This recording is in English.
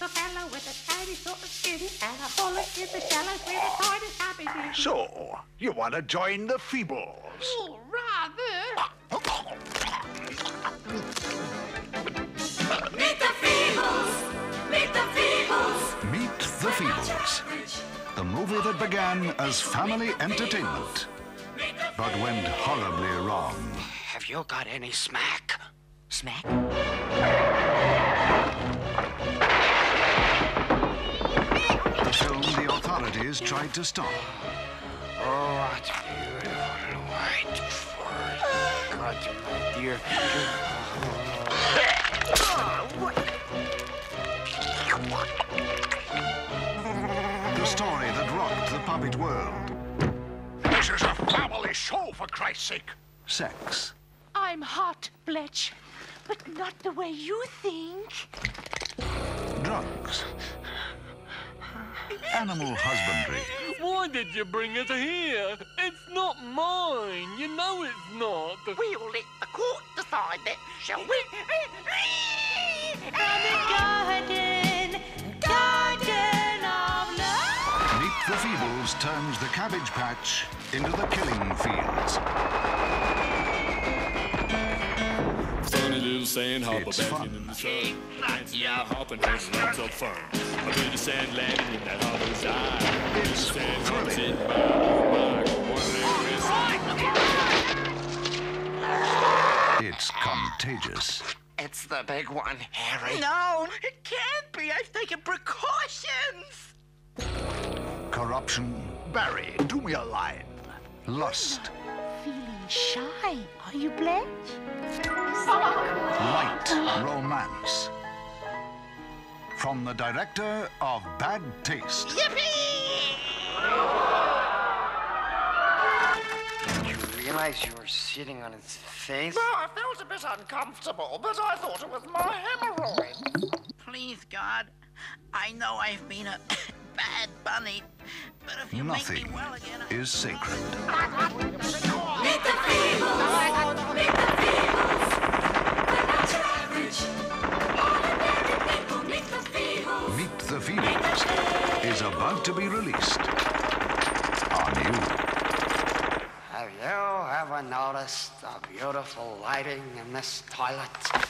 little fellow with a tiny sort of skin and a bullet in the shallows where the tide is happy to. So, you want to join the Feebles? Oh, rather. Meet the Feebles! Meet the Feebles! Meet the Feebles. A movie that began as family entertainment, but went horribly wrong. Have you got any smack? Smack? Soon the authorities tried to stop. Oh, what beautiful white fur. God, my dear. The story that rocked the puppet world. This is a family show, for Christ's sake. Sex. I'm hot, Bletch, but not the way you think. Drugs. Animal husbandry. Why did you bring it here? It's not mine. You know it's not. We'll let the court decide that, shall we? The Feebles turns the cabbage patch into the killing fields. Funny little sand hopper back in the sun. Yeah, hopping horse lots of fun. A little sand landing in that hopper's eye. Little sand hopper sitting by the mark. It's contagious. It's the big one, Harry. No, it can't be. I've taken precautions. Corruption. Barry, do me a line. Lust. Feeling shy, are you, Bletch? Light romance. From the director of Bad Taste. Yippee! You realize you were sitting on its face? No, I felt a bit uncomfortable, but I thought it was my hemorrhoid. Please, God, I know I've been a... bad bunny, but if you nothing make me well again, is sacred. Meet the Feebles! Meet the Feebles! They're not your average. Ordinary people. Meet the Feebles! Meet the Feebles is about to be released on you. Have you ever noticed the beautiful lighting in this toilet?